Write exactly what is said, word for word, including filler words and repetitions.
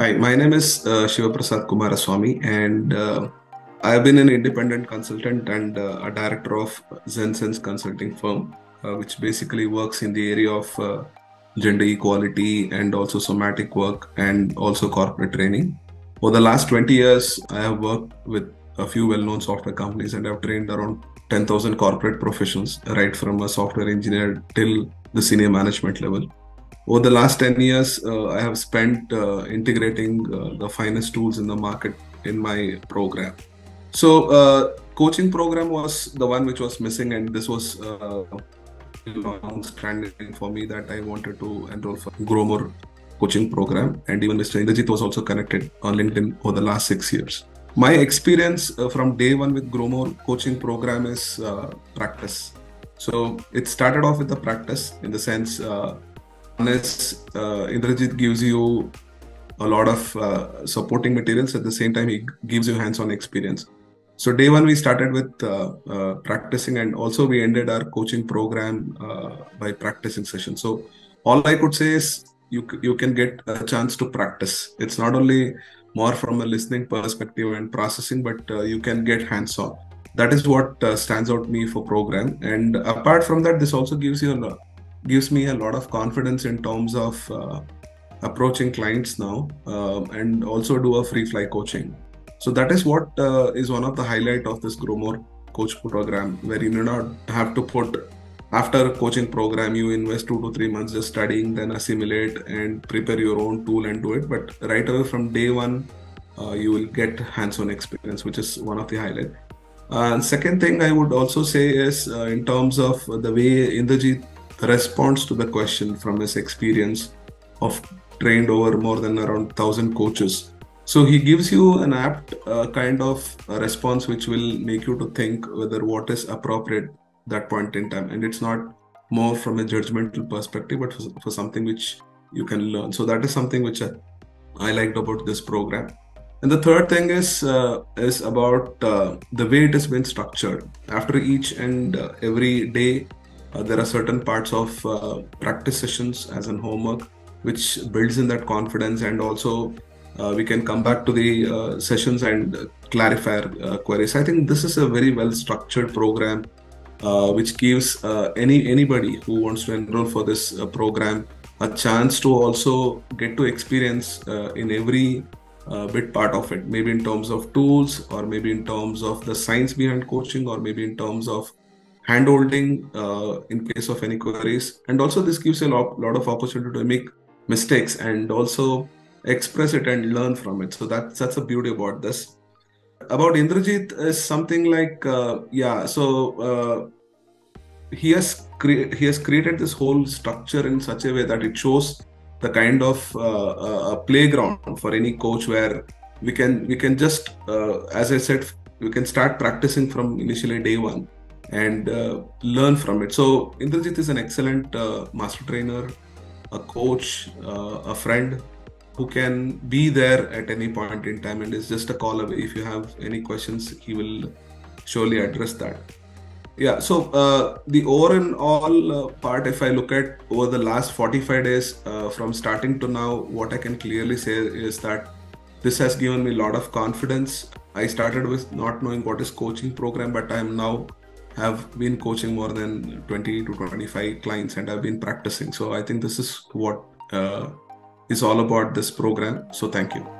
Hi, my name is uh, Shiva Prasad Kumaraswamy, and uh, I have been an independent consultant and uh, a director of ZenSense Consulting firm, uh, which basically works in the area of uh, gender equality and also somatic work and also corporate training. For the last twenty years, I have worked with a few well-known software companies and I've trained around ten thousand corporate professionals, right from a software engineer till the senior management level. Over the last ten years, uh, I have spent uh, integrating uh, the finest tools in the market in my program. So uh, coaching program was the one which was missing, and this was uh, long-standing for me that I wanted to enroll for Grow More coaching program. And even Mister Indrajit was also connected on LinkedIn over the last six years. My experience uh, from day one with Grow More coaching program is uh, practice. So it started off with the practice in the sense, uh, honest, uh, Indrajit gives you a lot of uh, supporting materials. At the same time, he gives you hands-on experience. So day one, we started with uh, uh, practicing, and also we ended our coaching program uh, by practicing session. So all I could say is you, you can get a chance to practice. It's not only more from a listening perspective and processing, but uh, you can get hands-on. That is what uh, stands out to me for program. And apart from that, this also gives you a, gives me a lot of confidence in terms of uh, approaching clients now, uh, and also do a free fly coaching. So that is what uh, is one of the highlight of this Grow More coach program, where you do not have to put, after coaching program, you invest two to three months just studying, then assimilate and prepare your own tool and do it. But right away from day one, uh, you will get hands-on experience, which is one of the highlights. Uh, second thing I would also say is uh, in terms of the way Indrajit responds to the question from his experience of trained over more than around one thousand coaches. So he gives you an apt uh, kind of response which will make you to think whether what is appropriate that point in time, and it's not more from a judgmental perspective, but for, for something which you can learn. So that is something which I, I liked about this program. And the third thing is uh, is about uh, the way it has been structured. After each and uh, every day, uh, there are certain parts of uh, practice sessions as an homework, which builds in that confidence, and also uh, we can come back to the uh, sessions and clarify uh, queries. I think this is a very well structured program, Uh, which gives uh, any anybody who wants to enroll for this uh, program a chance to also get to experience uh, in every uh, bit part of it, maybe in terms of tools, or maybe in terms of the science behind coaching, or maybe in terms of hand-holding uh, in case of any queries. And also this gives a lot, lot of opportunity to make mistakes and also express it and learn from it. So that's, that's the beauty about this. About Indrajit is something like, uh, yeah, so uh, he has cre he has created this whole structure in such a way that it shows the kind of uh, a playground for any coach, where we can we can just, uh, as I said, we can start practicing from initially day one and uh, learn from it. So Indrajit is an excellent uh, master trainer, a coach, uh, a friend, who can be there at any point in time, and is just a call away. If you have any questions, he will surely address that. Yeah, so uh, the overall uh, part, if I look at over the last forty-five days uh, from starting to now, what I can clearly say is that this has given me a lot of confidence. I started with not knowing what is coaching program, but I am now have been coaching more than twenty to twenty-five clients, and I've been practicing. So I think this is what uh, is all about this program. So thank you.